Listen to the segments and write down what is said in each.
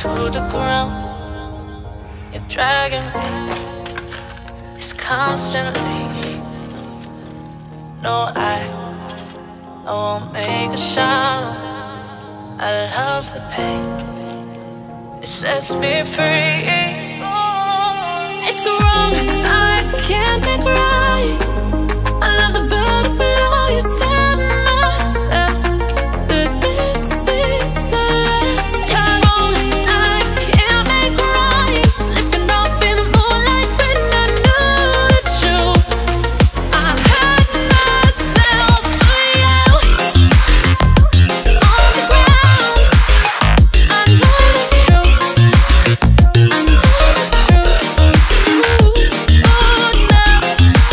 down to the ground. You're dragging me, it's constantly. No, I won't make a sound. I love the pain, it sets me free. It's wrong, I can't think right. I love the bird below you said myself. But this is the last time. It's wrong, I can't think right. Slipping off in the moonlight when I knew the truth. I hurt myself real. On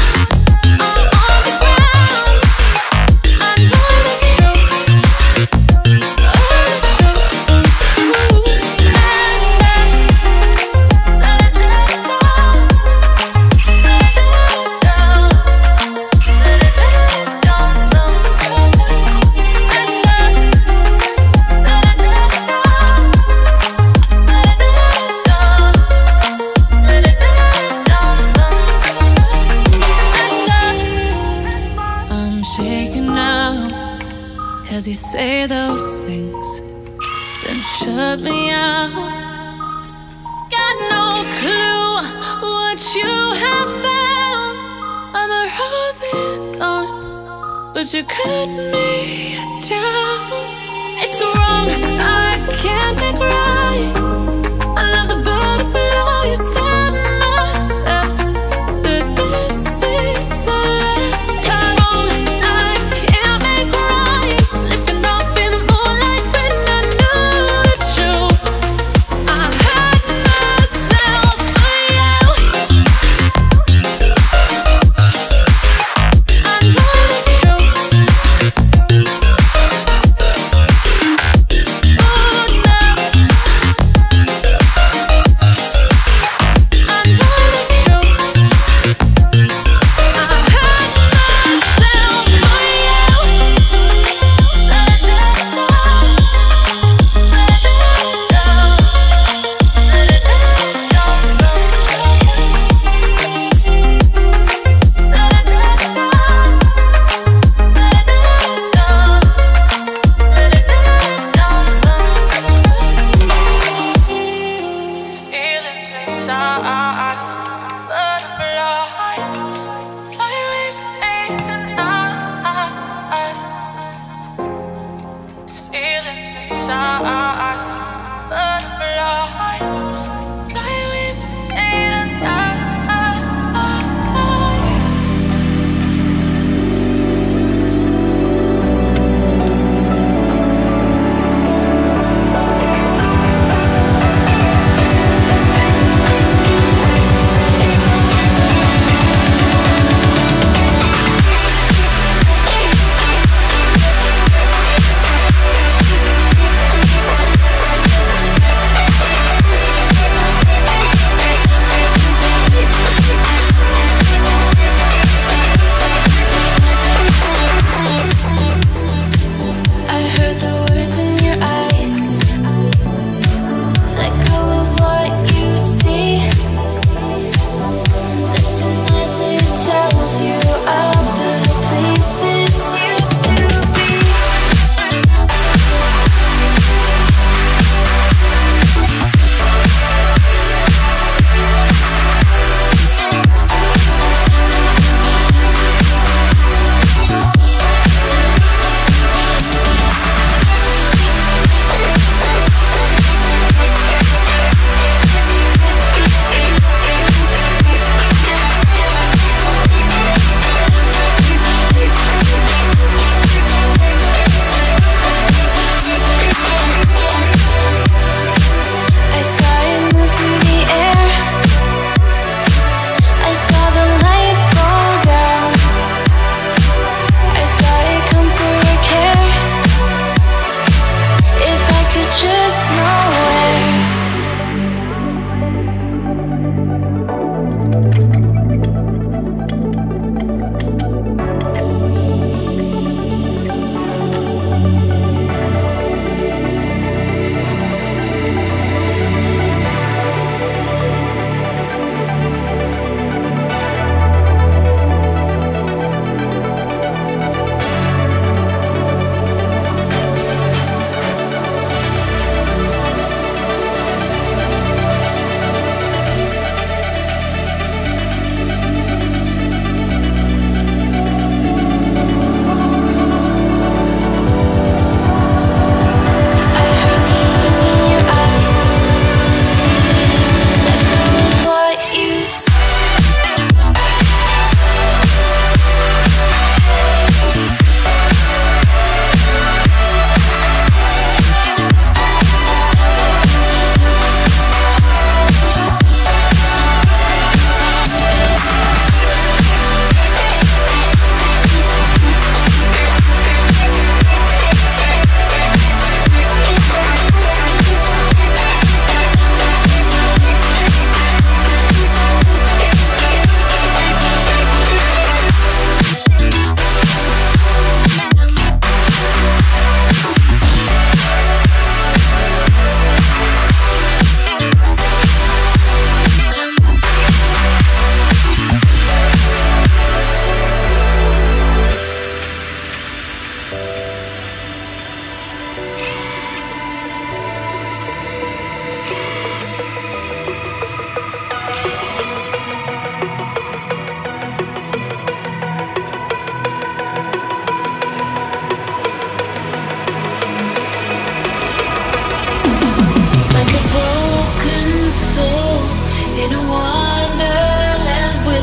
the ground, I know the truth. I know the truth. You say those things, then shut me out. Got no clue what you have found. I'm a rose in thorns, but you cut me down. It's wrong, I can't think right. I love the bird below you said myself. But this is the last time.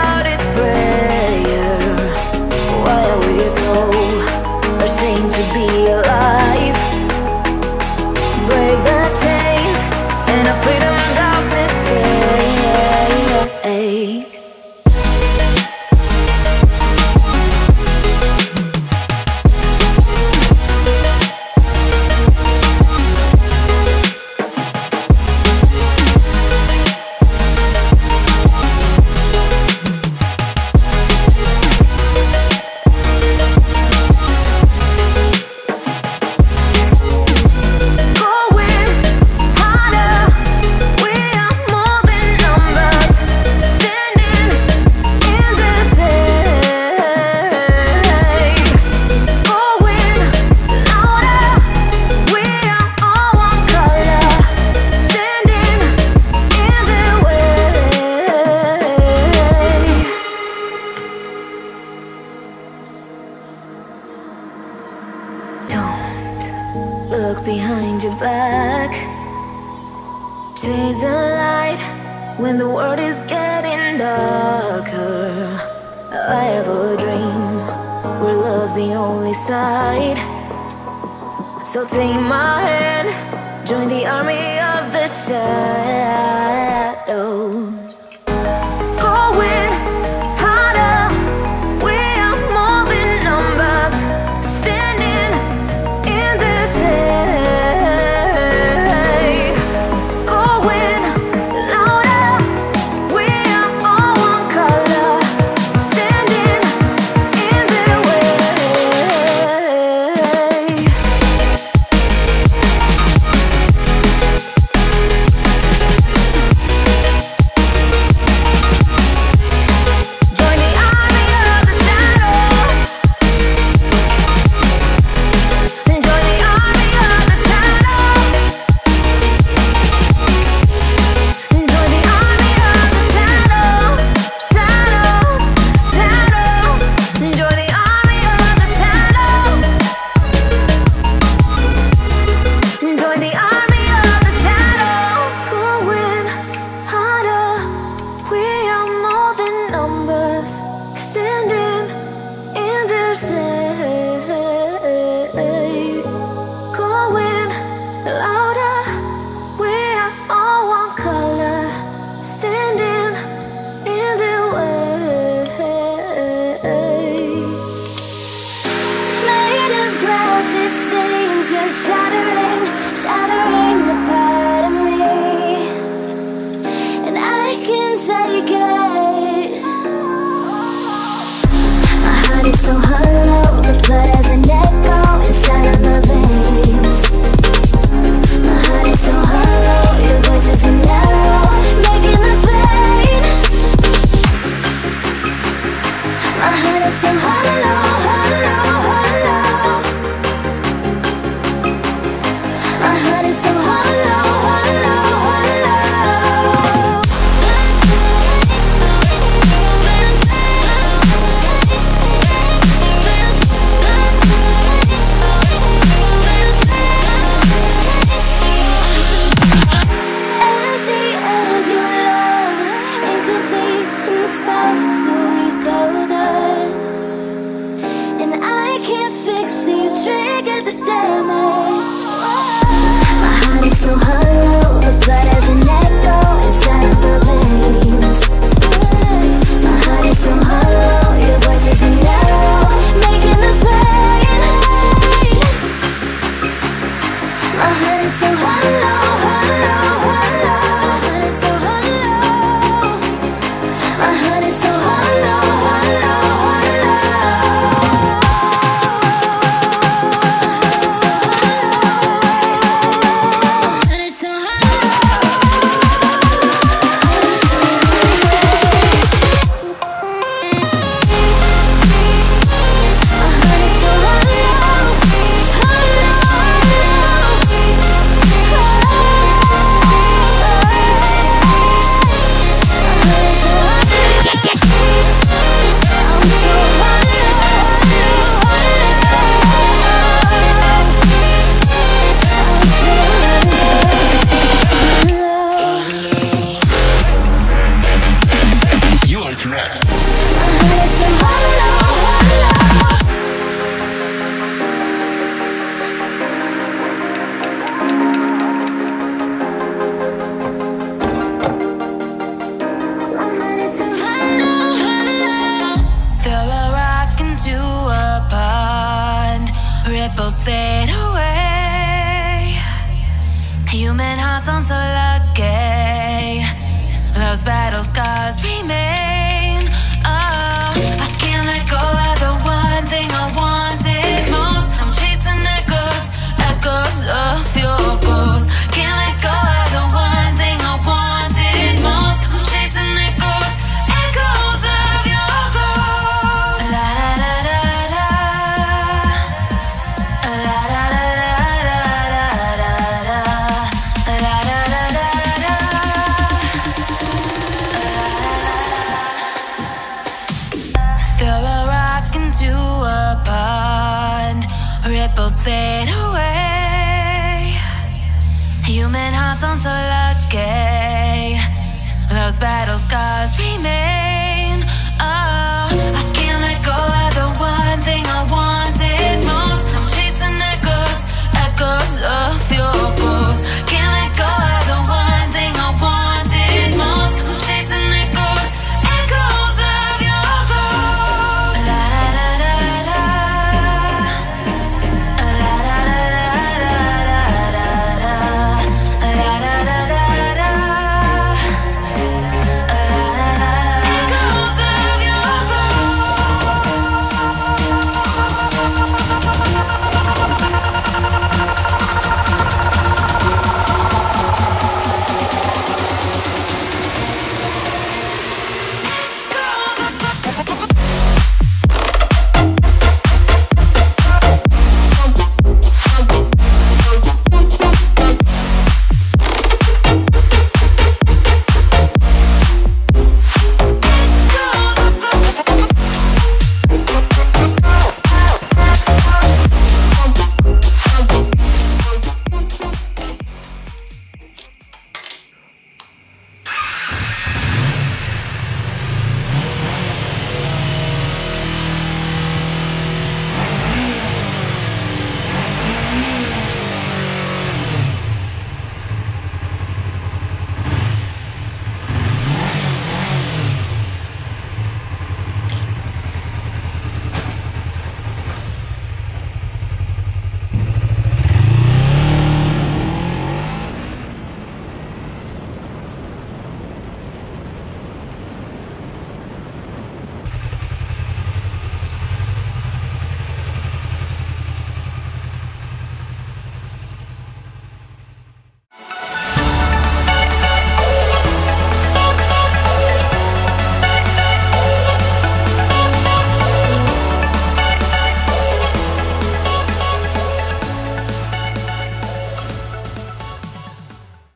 out its prayer. Why are we so ashamed to be alive? Break the chains and our freedom's ours to take. Look behind your back. Chase a light when the world is getting darker. I have a dream where love's the only side. So take my hand, join the army of the shadows. sounds unlucky. Those battle scars remain.